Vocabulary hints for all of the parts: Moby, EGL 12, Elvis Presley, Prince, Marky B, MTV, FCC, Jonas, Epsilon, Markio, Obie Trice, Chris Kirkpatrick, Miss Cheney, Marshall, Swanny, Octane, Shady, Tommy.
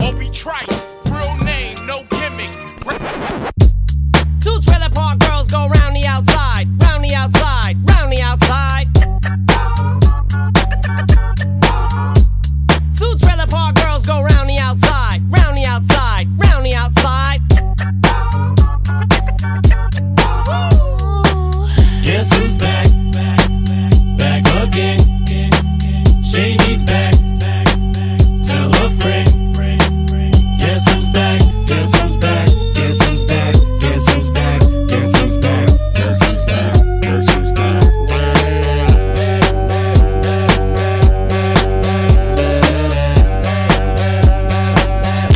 Obie Trice, real name, no gimmicks. Two trailer park girls go round the outside, round the outside, round the outside. Two trailer park girls go round the outside, round the outside, round the outside. Guess who's back? Back again. Shady's back. Tell a friend. Guess who's back? Guess who's back? Guess who's back? Guess who's back? Guess who's back? Guess who's back? Guess who's back?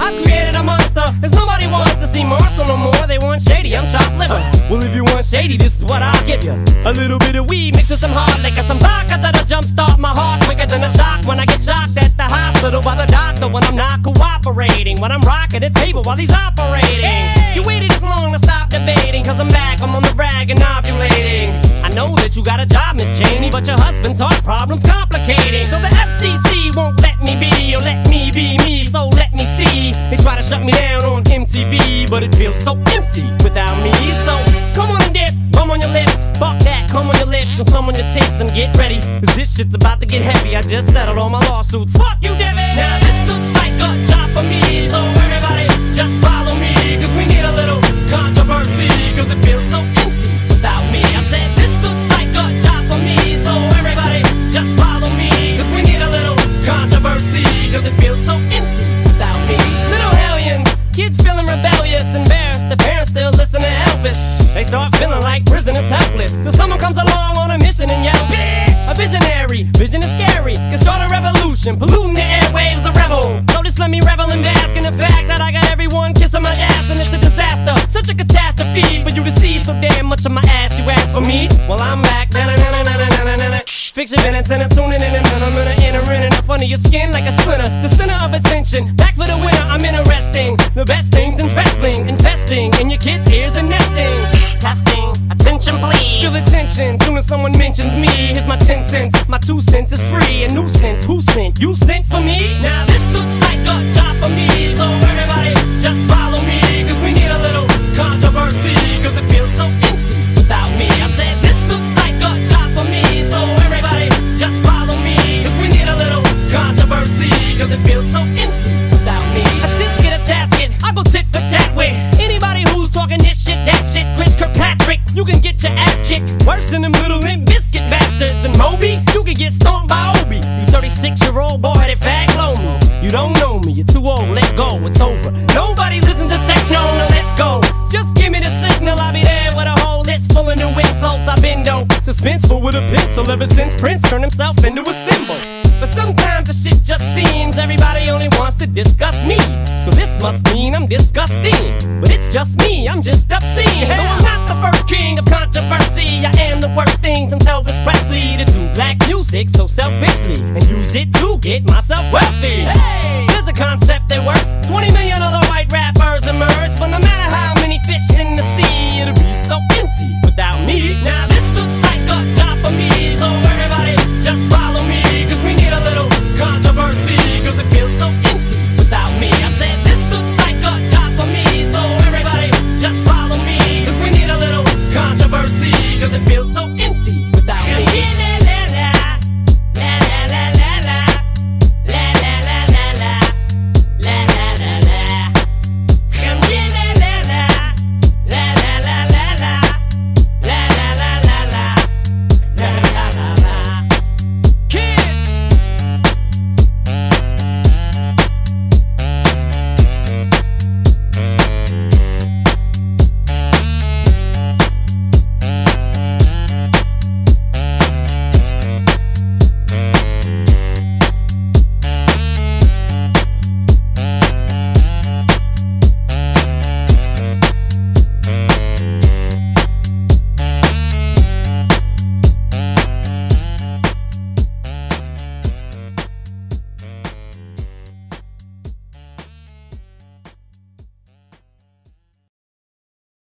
I created a monster, 'cause nobody wants to see Marshall no more. They want Shady, I'm chopped liver. Well, if you want Shady, this is what I'll give you. A little bit of weed mixed with some hard liquor, some vodka that'll jumpstart my heart quicker than a shock when I get shocked at the hospital by the doctor when I'm not cooperating, when I'm rocking the table while he's operating. Hey! You waited this long to stop debating, 'cause I'm back, I'm on the rag and ovulating. I know that you got a job, Miss Cheney, but your husband's heart problem's complicating. So the FCC won't let me be, or let me be me, so let me see. They try to shut me down on MTV, but it feels so empty without me. So come on and dip, bum on your lips, fuck that, come on your lips and slum on your tits and get ready, 'cause this shit's about to get heavy. I just settled all my lawsuits, fuck you, Devin. Now this looks like a job for me, so everybody just follow me, 'cause we need a little controversy, 'cause it feels so empty without me. I said this looks like a job for me, so everybody just follow me, 'cause we need a little controversy, 'cause it feels so empty without me. Little hellions, kids feeling rebellious, embarrassed, the parents still listen to Elvis. They start feeling like prisoners helpless, 'til someone comes along on a mission and yells, bitch! A visionary, vision is scary, can start a revolution, polluting the airwaves, a rebel. So just let me revel and bask in the fact that I got everyone kissing my ass, and it's a disaster, such a catastrophe for you to see so damn much of my ass. You asked for me, well I'm back, na-na-na-na-na-na-na-na. Fix your minutes and I'm tuning in, and I'm gonna enter in and up under your skin like a splinter, the center of attention, back for the winner. I'm interesting, the best things in wrestling, investing in your kids' ears and nesting. Testing, attention please, feel the tension, soon as someone mentions me. Here's my 10 cents, my 2 cents is free. A nuisance, who sent? You sent for me? Now this looks like a job for me, so everybody just follow me, 'cause we need a little controversy, 'cause it feels so empty without me. I said this looks like a job for me, so everybody just follow me, 'cause we need a little controversy, 'cause it feels so empty without me. I just get a tasket, I go tit for tat with anybody who's talking this shit, that shit. Chris Kirkpatrick, you can get your ass kicked worse than them little Limp Biscuit bastards. And Moby, you can get stomped by Obie. You 36-year-old boy-headed fag lonely. You don't know me, you're too old, let go, it's over. Nobody listen to techno, now let's go. Just give me the signal, I'll be there with a whole list full of new insults. I've been dope, suspenseful with a pencil ever since Prince turned himself into a symbol. But sometimes the shit just seems everybody only wants to discuss me. So this must mean I'm disgusting, but it's just me, I'm just obscene. So I'm not the first king of controversy, I am the worst thing since Elvis Presley, to do black music so selfishly and use it to get myself wealthy. Hey, there's a concept that works. 20 million other white rappers emerge, but no matter how many fish in the sea, it'll be so empty without me. Now this looks like a job.